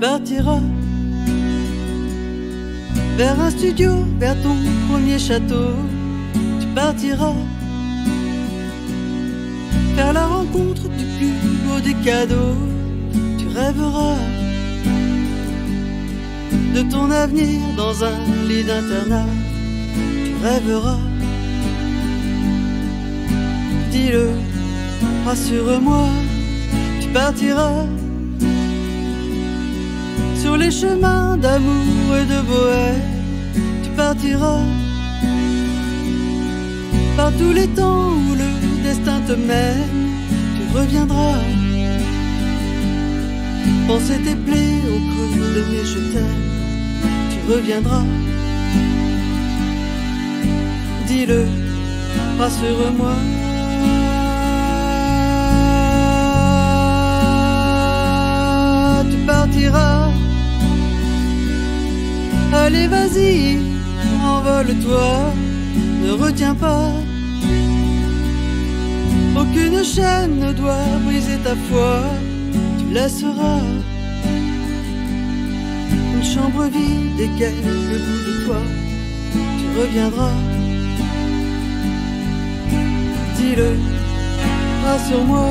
partiras vers un studio, vers ton premier château. Tu partiras vers la rencontre du plus beau des cadeaux. Tu rêveras de ton avenir dans un lit d'internat. Tu rêveras, dis-le, rassure-moi. Tu partiras sur les chemins d'amour et de bohème. Tu partiras par tous les temps où le destin te mène. Tu reviendras penser tes plaies au creux de mes je t'aime. Tu reviendras, dis-le, rassure-moi. Tu partiras, allez vas-y, envole-toi, ne retiens pas. Aucune chaîne ne doit briser ta foi. Tu laisseras une chambre vide et quelques bouts de toi. Tu reviendras, dis-le, rassure-moi.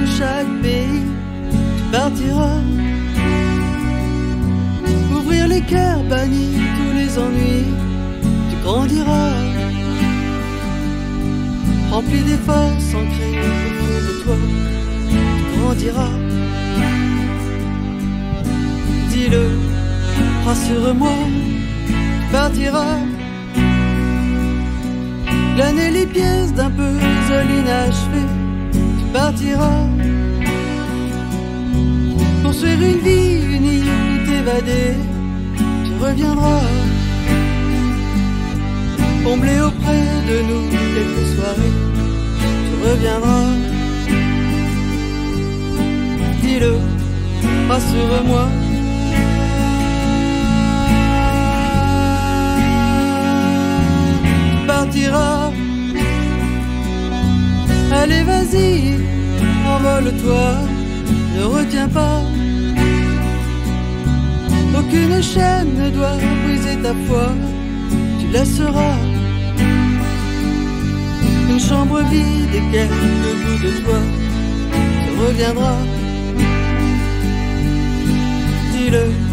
De chaque pays, tu partiras ouvrir les cœurs, bannir tous les ennuis. Tu grandiras rempli des forces ancrées autour de toi. Tu grandiras, dis-le, rassure-moi. Tu partiras glaner les pièces d'un puzzle inachevé. Tu partiras construire une vie unique ou t'évader. Tu reviendras combler auprès de nous quelques soirées. Tu reviendras, dis-le, rassure-moi. Tu partiras, allez vas-y, envole-toi, ne retiens pas. Aucune chaîne ne doit briser ta foi. Tu laisseras une chambre vide et quelques bouts de toi. Tu reviendras, dis-le,